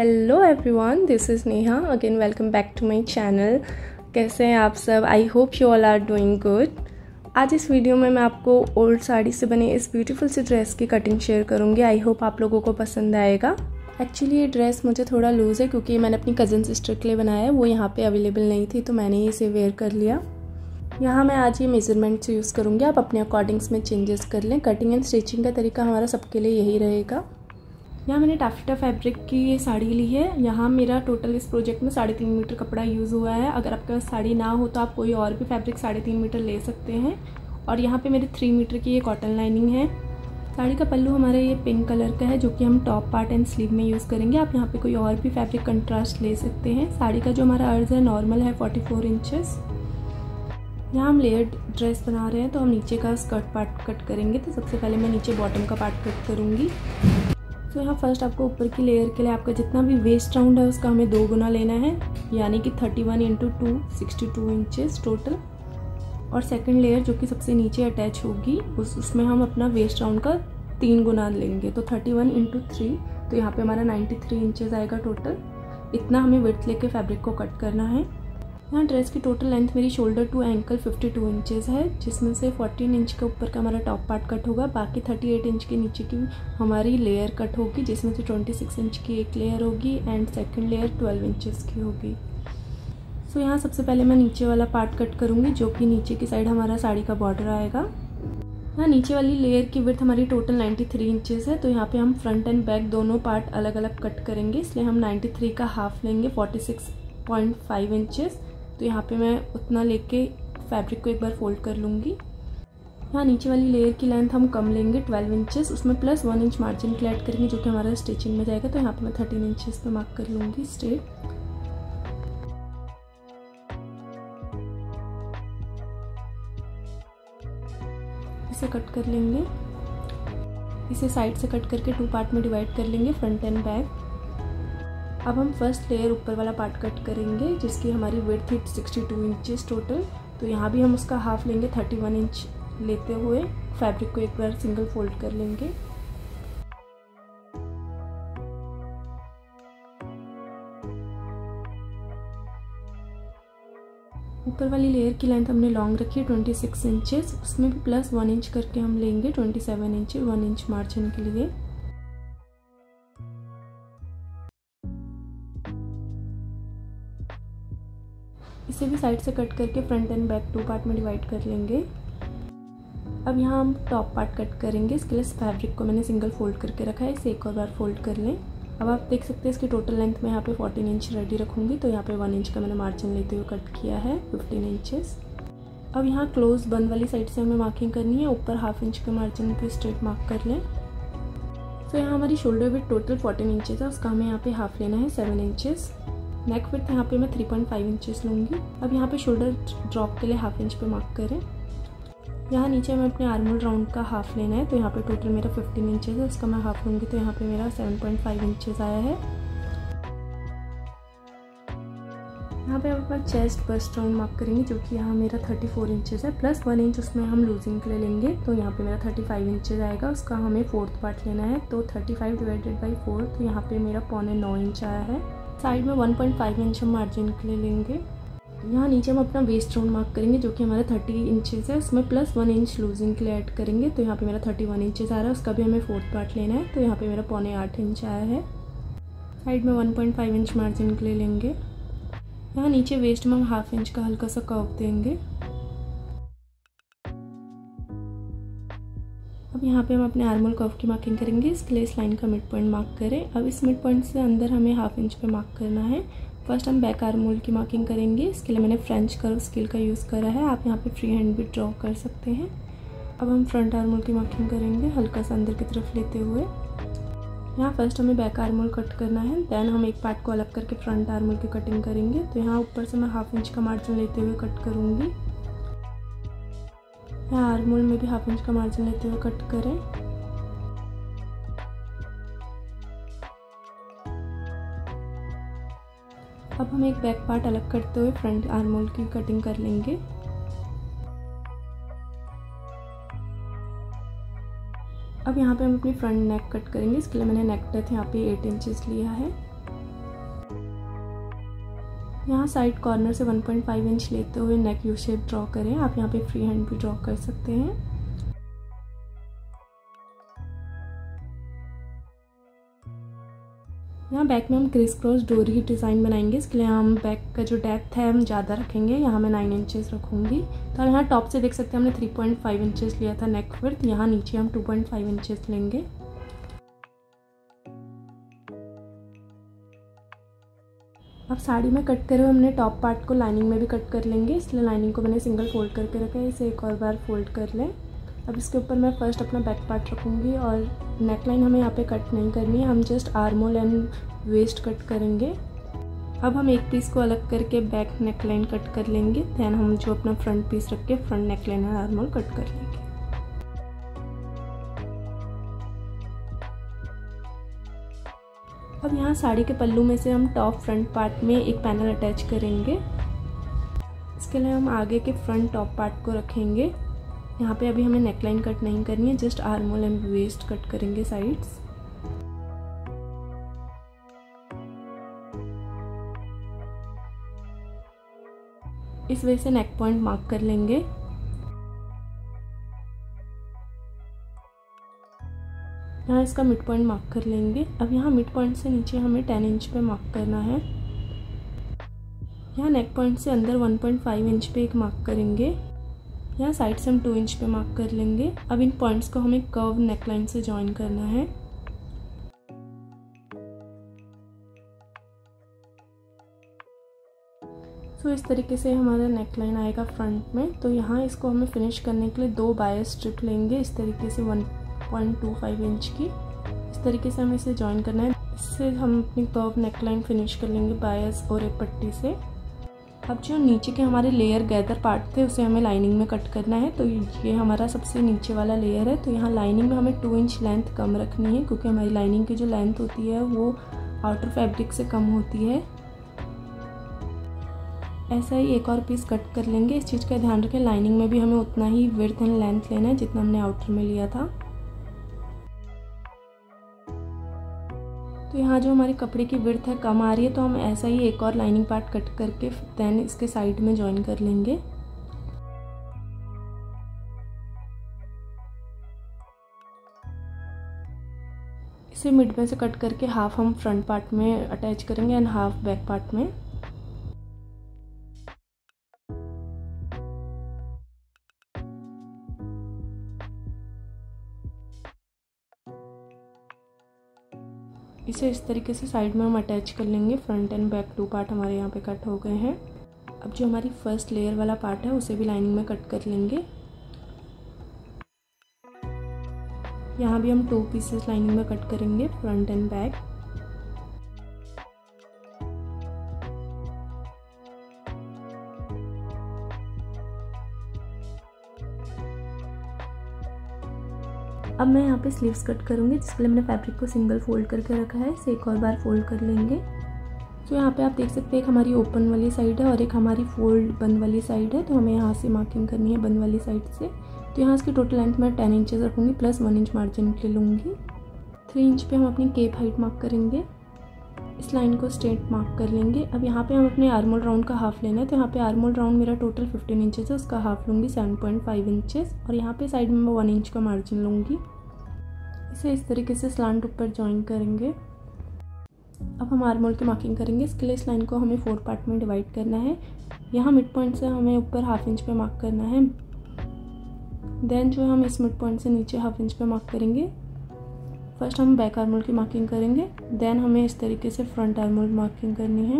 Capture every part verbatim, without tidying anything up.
Hello everyone, this is Neha again. Welcome back to my channel. कैसे हैं आप सब? I hope you all are doing good. आज इस वीडियो में मैं आपको ओल्ड साड़ी से बने इस ब्यूटीफुल सी ड्रेस की कटिंग शेयर करूंगी। आई होप आप लोगों को पसंद आएगा। एक्चुअली ये ड्रेस मुझे थोड़ा लूज़ है क्योंकि मैंने अपनी कज़न सिस्टर के लिए बनाया है, वो यहाँ पे अवेलेबल नहीं थी तो मैंने इसे वेयर कर लिया। यहाँ मैं आज ये मेजरमेंट्स यूज़ करूँगी, आप अपने अकॉर्डिंग्स में चेंजेस कर लें। कटिंग एंड स्टिचिंग का तरीका हमारा सबके लिए यही रहेगा। यहाँ मैंने टैफेटा फैब्रिक की ये साड़ी ली है। यहाँ मेरा टोटल इस प्रोजेक्ट में साढ़े तीन मीटर कपड़ा यूज़ हुआ है। अगर आपके पास साड़ी ना हो तो आप कोई और भी फैब्रिक साढ़े तीन मीटर ले सकते हैं। और यहाँ पे मेरे थ्री मीटर की ये कॉटन लाइनिंग है। साड़ी का पल्लू हमारा ये पिंक कलर का है जो कि हम टॉप पार्ट एंड स्लीव में यूज़ करेंगे। आप यहाँ पर कोई और भी फैब्रिक कंट्रास्ट ले सकते हैं। साड़ी का जो हमारा अर्ज है नॉर्मल है फोर्टी फोर इंचज़। यहाँ हम लेयर्ड ड्रेस बना रहे हैं तो हम नीचे का स्कर्ट पार्ट कट करेंगे। तो सबसे पहले मैं नीचे बॉटम का पार्ट कट करूँगी। तो यहाँ फर्स्ट आपको ऊपर की लेयर के लिए आपका जितना भी वेस्ट राउंड है उसका हमें दो गुना लेना है, यानी कि thirty one into two sixty two inches total. और सेकंड लेयर जो कि सबसे नीचे अटैच होगी उस उसमें हम अपना वेस्ट राउंड का तीन गुना लेंगे, तो थर्टी वन इंटू थ्री, तो यहाँ पे हमारा नाइन्टी थ्री इंचज़ आएगा टोटल। इतना हमें विड्थ लेके फैब्रिक को कट करना है। यहाँ ड्रेस की टोटल लेंथ मेरी shoulder to ankle fifty two inches है, जिसमें से फोर्टीन इंच के ऊपर का हमारा टॉप पार्ट कट होगा। बाकी थर्टी एट इंच के नीचे की हमारी लेयर कट होगी, जिसमें से ट्वेंटी सिक्स इंच की एक लेयर होगी and second layer twelve inches की होगी। सो so, यहाँ सबसे पहले मैं नीचे वाला पार्ट कट करूँगी जो कि नीचे की साइड हमारा साड़ी का बॉर्डर आएगा। यहाँ नीचे वाली लेयर की विड्थ हमारी टोटल नाइन्टी थ्री इंचज़ है, तो यहाँ पे हम फ्रंट एंड बैक दोनों पार्ट अलग अलग कट करेंगे, इसलिए हम नाइन्टी थ्री का हाफ लेंगे forty six point five inches. तो यहाँ पे मैं उतना लेके फैब्रिक को एक बार फोल्ड कर लूँगी। यहाँ नीचे वाली लेयर की लेंथ हम कम लेंगे ट्वेल्व इंचेस, उसमें प्लस वन इंच मार्जिन के ऐड करेंगे जो कि हमारा स्टिचिंग में जाएगा। तो यहाँ पे मैं थर्टीन इंचेस पे मार्क कर लूँगी स्ट्रेट। इसे कट कर लेंगे, इसे साइड से कट करके टू पार्ट में डिवाइड कर लेंगे, फ्रंट एंड बैक। अब हम फर्स्ट लेयर ऊपर वाला पार्ट कट करेंगे जिसकी हमारी विड्थ है सिक्सटी टू इंचेस टोटल, तो यहाँ भी हम उसका हाफ लेंगे थर्टी वन इंच लेते हुए। फैब्रिक को एक बार सिंगल फोल्ड कर लेंगे। ऊपर वाली लेयर की लेंथ हमने लॉन्ग रखी है ट्वेंटी सिक्स इंचेस, उसमें भी प्लस वन इंच करके हम लेंगे twenty seven inch, one inch margin के लिए। इसे भी साइड से कट करके front and back two part में डिवाइड कर लेंगे। अब यहाँ हम टॉप पार्ट कट करेंगे, इसके लिए इस फैब्रिक को मैंने सिंगल फोल्ड करके रखा है, इसे एक और बार फोल्ड कर लें। अब आप देख सकते हैं इसकी टोटल लेंथ में यहाँ पे फोर्टीन इंच रेडी रखूँगी, तो यहाँ पे वन इंच का मैंने मार्जिन लेते हुए कट किया है फिफ्टीन इंचेस। अब यहाँ क्लोज बंद वाली साइड से हमें मार्किंग करनी है, ऊपर हाफ इंच के मार्जिन पर स्ट्रेट मार्क कर लें। तो यहाँ हमारी shoulder width total fourteen inches है, उसका हमें यहाँ पे हाफ लेना है सेवन इंचेस। नेक विड्थ यहाँ पे मैं थ्री पॉइंट फाइव इंचेस लूँगी। अब यहाँ पे शोल्डर ड्रॉप के लिए हाफ इंच पे मार्क करें। यहाँ नीचे मैं अपने आर्म होल राउंड का हाफ लेना है, तो यहाँ पे टोटल मेरा फिफ्टीन इंचेस है, उसका मैं हाफ लूँगी, तो यहाँ पे मेरा सेवन पॉइंट फाइव इंचेस आया है। यहाँ पे हम अपना चेस्ट बस्ट राउंड मार्क करेंगे जो कि यहाँ मेरा थर्टी फोर इंचेस है, प्लस वन इंच उसमें हम लूजिंग के लिए लेंगे, तो यहाँ पे मेरा थर्टी फाइव इंचेस आएगा। उसका हमें फोर्थ पार्ट लेना है, तो thirty five divided by four, तो यहाँ पे मेरा पौने नौ इंच आया है। साइड में वन पॉइंट फाइव इंच हम मार्जिन के लिए लेंगे। यहाँ नीचे हम अपना वेस्ट राउंड मार्क करेंगे जो कि हमारा थर्टी इंचेस है, उसमें प्लस वन इंच लूजिंग के लिए ऐड करेंगे, तो यहाँ पे मेरा थर्टी वन इंचेस आ रहा है। उसका भी हमें फोर्थ पार्ट लेना है, तो यहाँ पे मेरा पौने आठ इंच आया है। साइड में one point five inch margin के लिए लेंगे। यहाँ नीचे वेस्ट में हम हाफ इंच का हल्का सा कर्व देंगे। अब यहाँ पे हम अपने आर्मोल कर्व की मार्किंग करेंगे, इसके लिए इस लाइन का मिड पॉइंट मार्क करें। अब इस मिड पॉइंट से अंदर हमें हाफ इंच पे मार्क करना है। फर्स्ट हम बैक आर्मोल की मार्किंग करेंगे, इसके लिए मैंने फ्रेंच कर्व स्केल का यूज़ करा है, आप यहाँ पे फ्री हैंड भी ड्रॉ कर सकते हैं। अब हम फ्रंट आर्मोल की मार्किंग करेंगे हल्का सा अंदर की तरफ लेते हुए। यहाँ फर्स्ट हमें बैक आर्मोल कट करना है, दैन हम एक पार्ट को अलग करके फ्रंट आर्मोल की कटिंग करेंगे। तो यहाँ ऊपर से मैं हाफ इंच का मार्जिन लेते हुए कट करूँगी। यहाँ आर्मोल में भी हाफ इंच का मार्जिन लेते हुए कट करें। अब हम एक बैक पार्ट अलग करते हुए फ्रंट आर्मोल की कटिंग कर लेंगे। अब यहाँ पे हम अपनी फ्रंट नेक कट करेंगे, इसके लिए मैंने नेक डेप्थ यहाँ पे एट इंचेस लिया है। यहाँ साइड कॉर्नर से वन पॉइंट फाइव इंच लेते हुए नेक यू शेप ड्रॉ करें। आप यहाँ पे फ्री हैंड भी ड्रॉ कर सकते हैं। यहाँ बैक में हम क्रिस क्रॉस डोरी डिज़ाइन बनाएंगे, इसके लिए हम बैक का जो डेप्थ है हम ज़्यादा रखेंगे। यहाँ मैं नाइन इंचेस रखूँगी। तो यहाँ टॉप से देख सकते हैं हमने थ्री पॉइंट फाइव इंचेस लिया था नेक विड्थ, यहाँ नीचे हम टू पॉइंट फाइव इंचेस लेंगे। अब साड़ी में कट करे हुए हमने टॉप पार्ट को लाइनिंग में भी कट कर लेंगे, इसलिए लाइनिंग को मैंने सिंगल फोल्ड करके रखा है, इसे एक और बार फोल्ड कर लें। अब इसके ऊपर मैं फर्स्ट अपना बैक पार्ट रखूँगी और नेक लाइन हमें यहाँ पे कट नहीं करनी है, हम just arm hole and waist cut करेंगे। अब हम एक पीस को अलग करके बैक नेक लाइन कट कर लेंगे, दैन हम जो अपना फ्रंट पीस रख के फ्रंट नेक लाइन और आर्म होल कट कर लेंगे। अब यहाँ साड़ी के पल्लू में से हम टॉप फ्रंट पार्ट में एक पैनल अटैच करेंगे, इसके लिए हम आगे के फ्रंट टॉप पार्ट को रखेंगे। यहाँ पे अभी हमें नेकलाइन कट नहीं करनी है, just arm hole and waist cut करेंगे साइड्स। इस वजह से नेक पॉइंट मार्क कर लेंगे। यहाँ इसका मिड पॉइंट मार्क कर लेंगे। अब यहाँ मिड पॉइंट से नीचे हमें टेन इंच पे मार्क करना है। यहाँ नेक पॉइंट से अंदर वन पॉइंट फाइव इंच पे एक मार्क करेंगे। यहाँ साइड से हम टू इंच पे मार्क कर लेंगे। अब इन पॉइंट्स को हमें कर्व नेकलाइन से जॉइन करना है। सो so, इस तरीके से हमारा नेकलाइन आएगा फ्रंट में। तो यहाँ इसको हमें फिनिश करने के लिए दो बायर स्ट्रिप लेंगे, इस तरीके से one point two five inch की। इस तरीके से हमें इसे जॉइन करना है, इससे हम अपनी कर्व नेकलाइन फिनिश कर लेंगे बायस और एक पट्टी से। अब जो नीचे के हमारे लेयर गैदर पार्ट थे उसे हमें लाइनिंग में कट करना है। तो ये हमारा सबसे नीचे वाला लेयर है, तो यहाँ लाइनिंग में हमें टू इंच लेंथ कम रखनी है, क्योंकि हमारी लाइनिंग की जो लेंथ होती है वो आउटर फैब्रिक से कम होती है। ऐसा ही एक और पीस कट कर लेंगे। इस चीज़ का ध्यान रखें, लाइनिंग में भी हमें उतना ही विड्थ एंड लेंथ लेना है जितना हमने आउटर में लिया था। तो यहाँ जो हमारे कपड़े की विड्थ है कम आ रही है, तो हम ऐसा ही एक और लाइनिंग पार्ट कट करके देन इसके साइड में जॉइन कर लेंगे। इसे मिड में से कट करके हाफ हम फ्रंट पार्ट में अटैच करेंगे एंड हाफ बैक पार्ट में। इसे इस तरीके से साइड में हम अटैच कर लेंगे। Front and back two part हमारे यहाँ पे कट हो गए हैं। अब जो हमारी फर्स्ट लेयर वाला पार्ट है उसे भी लाइनिंग में कट कर लेंगे। यहाँ भी हम टू पीसेस लाइनिंग में कट करेंगे, फ्रंट एंड बैक। अब मैं यहाँ पे स्लीव्स कट करूँगी, जिसके लिए मैंने फैब्रिक को सिंगल फोल्ड करके रखा है, इसे एक और बार फोल्ड कर लेंगे। तो यहाँ पे आप देख सकते हैं एक हमारी ओपन वाली साइड है और एक हमारी फोल्ड बंद वाली साइड है। तो हमें यहाँ से मार्किंग करनी है बंद वाली साइड से। तो यहाँ इसकी टोटल लेंथ मैं टेन इंचेस रखूँगी, प्लस वन इंच मार्जिन ले लूँगी। थ्री इंच पर हम अपनी केप हाइट मार्क करेंगे, इस लाइन को स्ट्रेट मार्क कर लेंगे। अब यहाँ पर हम अपने आर्मोल राउंड का हाफ लेना है, तो यहाँ पे आर्मोल राउंड मेरा टोटल फिफ्टीन इंचेस है, उसका हाफ लूँगी सेवन पॉइंट फाइव इंचेस, और यहाँ पे साइड में मैं वन इंच का मार्जिन लूँगी। इसे इस तरीके से स्लांट ऊपर जॉइन करेंगे। अब हम आर्मोल की मार्किंग करेंगे, इसके लिए इस लाइन को हमें फोर पार्ट में डिवाइड करना है। यहाँ मिड पॉइंट से हमें ऊपर हाफ इंच पर मार्क करना है, देन जो हम इस मिड पॉइंट से नीचे हाफ इंच पर मार्क करेंगे। फर्स्ट हम बैक आर्मोल की मार्किंग करेंगे, देन हमें इस तरीके से फ्रंट आर्मोल मार्किंग करनी है।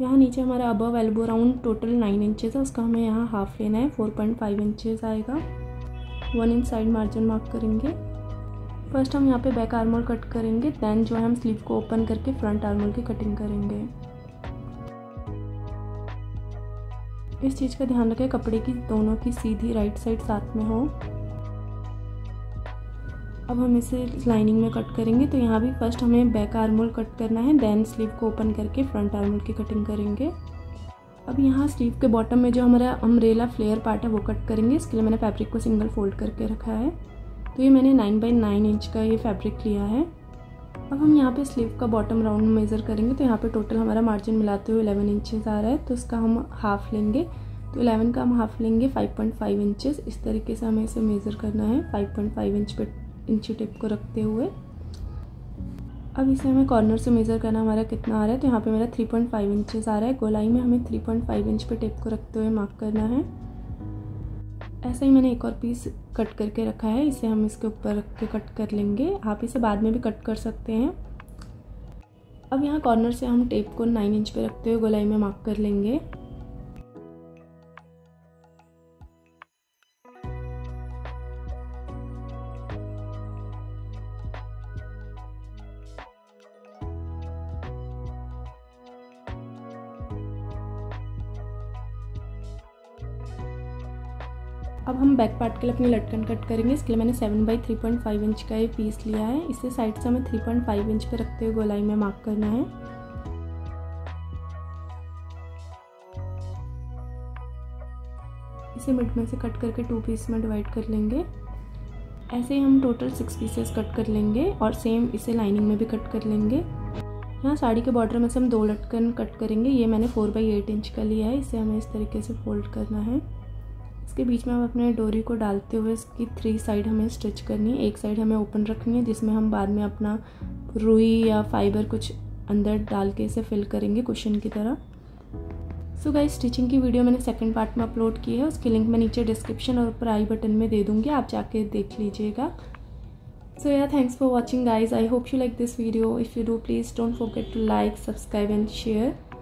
यहाँ नीचे हमारा above elbow round total nine inches है, उसका हमें यहाँ हाफ लेना है, फोर पॉइंट फाइव इंचेस आएगा। One inch side margin mark करेंगे। फर्स्ट हम यहाँ पे बैक आर्मोल कट करेंगे, देन जो है हम स्लीव को ओपन करके फ्रंट आर्मोल की कटिंग करेंगे। इस चीज़ का ध्यान रखें, कपड़े की दोनों की सीधी राइट साइड साथ में हो। अब हम इसे लाइनिंग में कट करेंगे, तो यहाँ भी फर्स्ट हमें बैक आर्मोल कट करना है, देन स्लीव को ओपन करके फ्रंट आर्मोल की कटिंग करेंगे। अब यहाँ स्लीव के बॉटम में जो हमारा अम्ब्रेला फ्लेयर पार्ट है वो कट करेंगे, इसके लिए मैंने फैब्रिक को सिंगल फोल्ड करके रखा है। तो ये मैंने नाइन बाई नाइन इंच का ये फैब्रिक लिया है। अब हम यहाँ पे स्लीव का बॉटम राउंड मेज़र करेंगे। तो यहाँ पे टोटल हमारा मार्जिन मिलाते हुए इलेवन इंचेस आ रहा है, तो इसका हम हाफ़ लेंगे। तो इलेवन का हम हाफ़ लेंगे फाइव पॉइंट फाइव इंचेस। इस तरीके से हमें इसे मेज़र करना है फाइव पॉइंट फाइव इंच पे इंची टिप को रखते हुए। अब इसे हमें कॉर्नर से मेज़र करना हमारा कितना आ रहा है, तो यहाँ पे मेरा थ्री पॉइंट फाइव इंचेस आ रहा है। गोलाई में हमें थ्री पॉइंट फाइव इंच पे टेप को रखते हुए मार्क करना है। ऐसा ही मैंने एक और पीस कट करके रखा है, इसे हम इसके ऊपर रख के कट कर लेंगे। आप इसे बाद में भी कट कर सकते हैं। अब यहाँ कॉर्नर से हम टेप को नाइन इंच पे रखते हुए गोलाई में मार्क कर लेंगे। अब हम बैक पार्ट के लिए अपनी लटकन कट करेंगे। इसके लिए मैंने seven by three point five inch का ये पीस लिया है। इसे साइड से हमें थ्री पॉइंट फाइव इंच पे रखते हुए गोलाई में मार्क करना है। इसे मिड में से कट करके टू पीस में डिवाइड कर लेंगे। ऐसे ही हम टोटल सिक्स पीसेस कट कर लेंगे और सेम इसे लाइनिंग में भी कट कर लेंगे। यहाँ साड़ी के बॉर्डर में से हम दो लटकन कट करेंगे। ये मैंने फोर बाई एट इंच का लिया है। इसे हमें इस तरीके से फोल्ड करना है। इसके बीच में हम अपने डोरी को डालते हुए इसकी थ्री साइड हमें स्टिच करनी है। एक साइड हमें ओपन रखनी है, जिसमें हम बाद में अपना रुई या फाइबर कुछ अंदर डाल के इसे फिल करेंगे कुशन की तरह। सो गाइस, स्टिचिंग की वीडियो मैंने सेकंड पार्ट में अपलोड की है। उसकी लिंक मैं नीचे डिस्क्रिप्शन और ऊपर आई बटन में दे दूँगी, आप जाके देख लीजिएगा। So yeah thanks for watching guys. I hope you like this video. If you do please don't forget to like, subscribe and share.